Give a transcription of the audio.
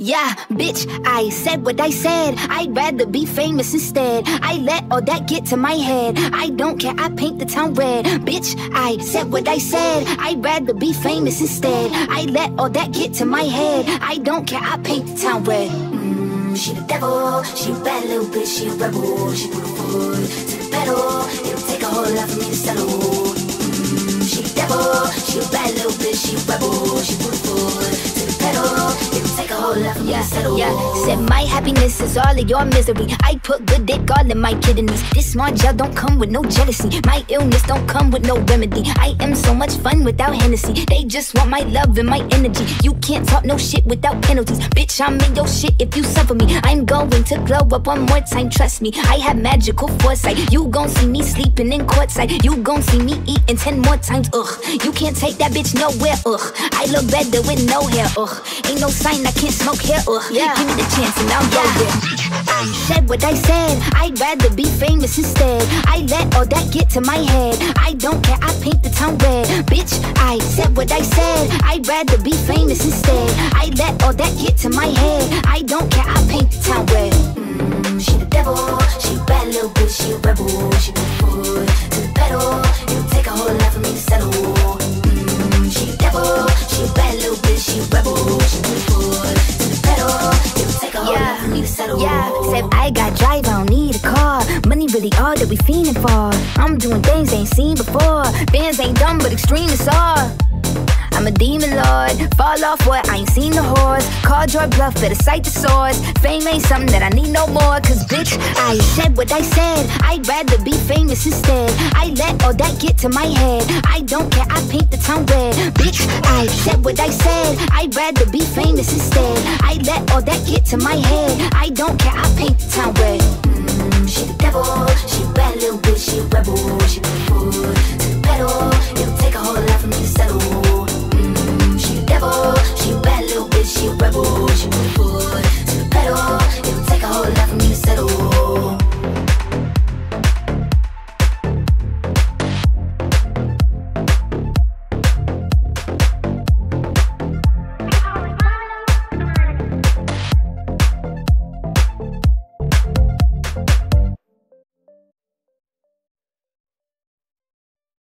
Yeah, bitch, I said what I said. I'd rather be famous instead. I let all that get to my head. I don't care, I paint the town red. Bitch, I said what I said. I'd rather be famous instead. I let all that get to my head. I don't care, I paint the town red. She the devil, she a bad little bitch, she a rebel. She put a foot to the pedal. It'll take a whole lot for me to settle. She the devil, she a bad little bitch, she a rebel. She put a foot to the pedal. Yeah, said my happiness is all of your misery. I put good dick all in my kidneys. This small gel don't come with no jealousy. My illness don't come with no remedy. I am so much fun without Hennessy. They just want my love and my energy. You can't talk no shit without penalties. Bitch, I'm in your shit if you suffer me. I'm going to glow up one more time, trust me. I have magical foresight. You gon' see me sleeping in courtside. You gon' see me eating 10 more times, ugh. You can't take that bitch nowhere, ugh. I look better with no hair, ugh. Ain't no sign I can't smoke here, ugh. Yeah. Give me the chance and I'll go there. I said what I said. I'd rather be famous instead. I let all that get to my head. I don't care, I paint the town red. Bitch, I said what I said. I'd rather be famous instead. I let all that get to my head. I don't care, I paint the town red. She the devil, she a bad little bitch, she a rebel. She put foot to the pedal. It'll take a whole lot for me to settle. She the devil, she a bad little bitch, she a rebel. She put foot. Yeah, except I got drive, I don't need a car. Money really all that we fiending for. I'm doing things they ain't seen before. Fans ain't dumb, but extremists are. I'm a demon lord. Fall off what? I ain't seen the horse. Call your bluff, better cite the source. Fame ain't something that I need no more. Cause bitch, I said what I said. I'd rather be famous instead. I let all that get to my head. I don't care, I paint the town red. Bitch, I said what I said. I'd rather be famous instead. I let all that get to my head. I don't care, I paint the town red. She the devil, she a bad little bitch, she a rebel. She put food